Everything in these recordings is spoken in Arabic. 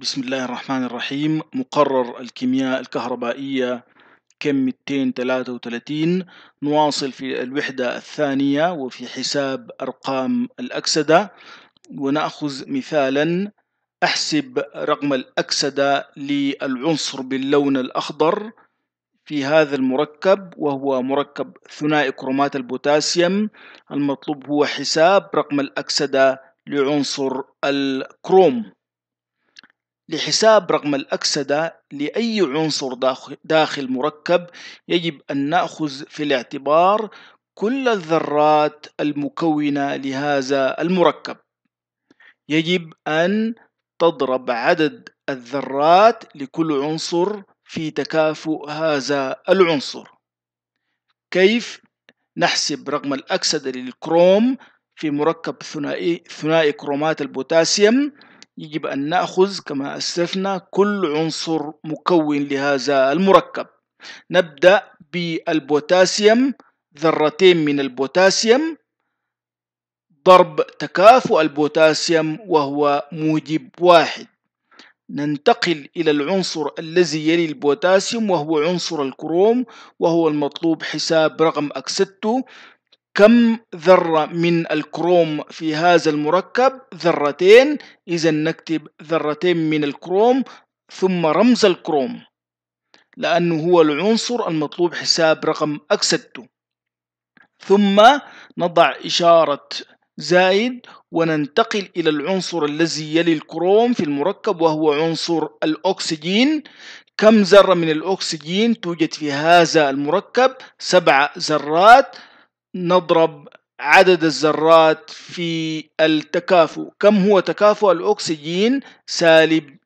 بسم الله الرحمن الرحيم. مقرر الكيمياء الكهربائية كيم 233 نواصل في الوحدة الثانية وفي حساب أرقام الأكسدة، ونأخذ مثالا. أحسب رقم الأكسدة للعنصر باللون الأخضر في هذا المركب، وهو مركب ثنائي كرومات البوتاسيوم. المطلوب هو حساب رقم الأكسدة لعنصر الكروم. لحساب رقم الأكسدة لأي عنصر داخل مركب يجب أن نأخذ في الاعتبار كل الذرات المكونة لهذا المركب. يجب أن تضرب عدد الذرات لكل عنصر في تكافؤ هذا العنصر. كيف نحسب رقم الأكسدة للكروم في مركب ثنائي كرومات البوتاسيوم؟ يجب أن نأخذ كما أسلفنا كل عنصر مكون لهذا المركب. نبدأ بالبوتاسيوم، ذرتين من البوتاسيوم، ضرب تكافؤ البوتاسيوم وهو موجب 1. ننتقل إلى العنصر الذي يلي البوتاسيوم وهو عنصر الكروم، وهو المطلوب حساب رقم أكسدته. كم ذرة من الكروم في هذا المركب؟ ذرتين. إذا نكتب ذرتين من الكروم ثم رمز الكروم، لأنه هو العنصر المطلوب حساب رقم أكسدته. ثم نضع إشارة زائد وننتقل إلى العنصر الذي يلي الكروم في المركب، وهو عنصر الأكسجين. كم ذرة من الأكسجين توجد في هذا المركب؟ 7 ذرات. نضرب عدد الذرات في التكافؤ. كم هو تكافؤ الأكسجين؟ -2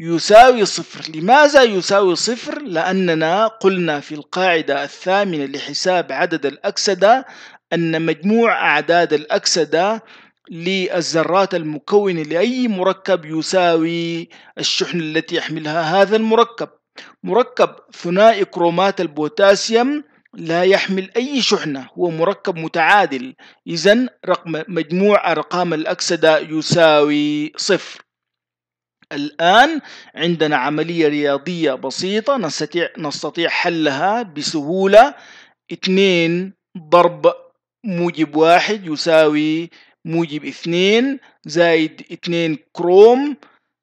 يساوي 0. لماذا يساوي 0؟ لأننا قلنا في القاعدة الثامنة لحساب عدد الأكسدة أن مجموع أعداد الأكسدة للذرات المكونة لأي مركب يساوي الشحنة التي يحملها هذا المركب. مركب ثنائي كرومات البوتاسيوم لا يحمل أي شحنة، هو مركب متعادل. إذن مجموع أرقام الأكسدة يساوي 0. الآن عندنا عملية رياضية بسيطة نستطيع حلها بسهولة. 2 ضرب موجب 1 يساوي موجب 2 زائد 2 كروم.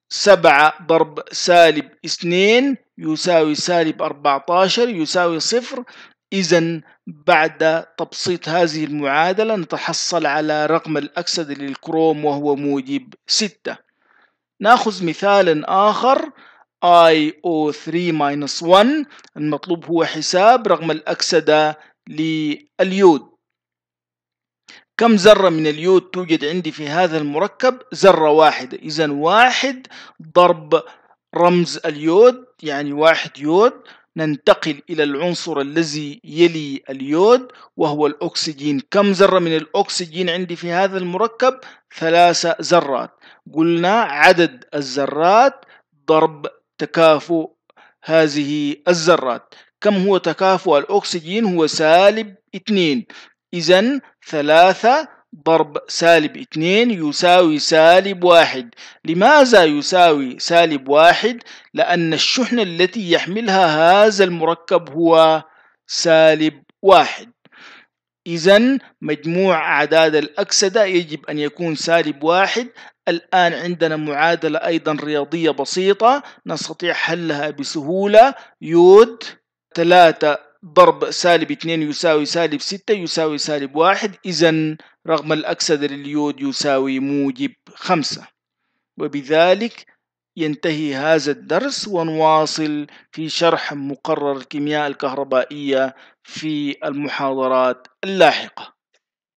7 ضرب -2 يساوي -14 يساوي 0. إذن بعد تبسيط هذه المعادلة نتحصل على رقم الأكسدة للكروم وهو موجب 6. نأخذ مثالا آخر. IO3-1 المطلوب هو حساب رقم الأكسدة لليود. كم ذرة من اليود توجد عندي في هذا المركب؟ 1. إذن 1 ضرب رمز اليود يعني 1 يود. ننتقل إلى العنصر الذي يلي اليود وهو الأكسجين. كم ذرة من الأكسجين عندي في هذا المركب؟ 3 ذرات. قلنا عدد الذرات ضرب تكافؤ هذه الذرات. كم هو تكافؤ الأكسجين؟ هو -2. إذن 3 ضرب -2 يساوي -1. لماذا يساوي -1؟ لأن الشحنة التي يحملها هذا المركب هو -1. إذن مجموع أعداد الأكسدة يجب أن يكون -1. الآن عندنا معادلة أيضا رياضية بسيطة نستطيع حلها بسهولة. يود 3 ضرب -2 يساوي -6 يساوي -1. إذن رقم الأكسدة لليود يساوي موجب 5. وبذلك ينتهي هذا الدرس، ونواصل في شرح مقرر الكيمياء الكهربائية في المحاضرات اللاحقة.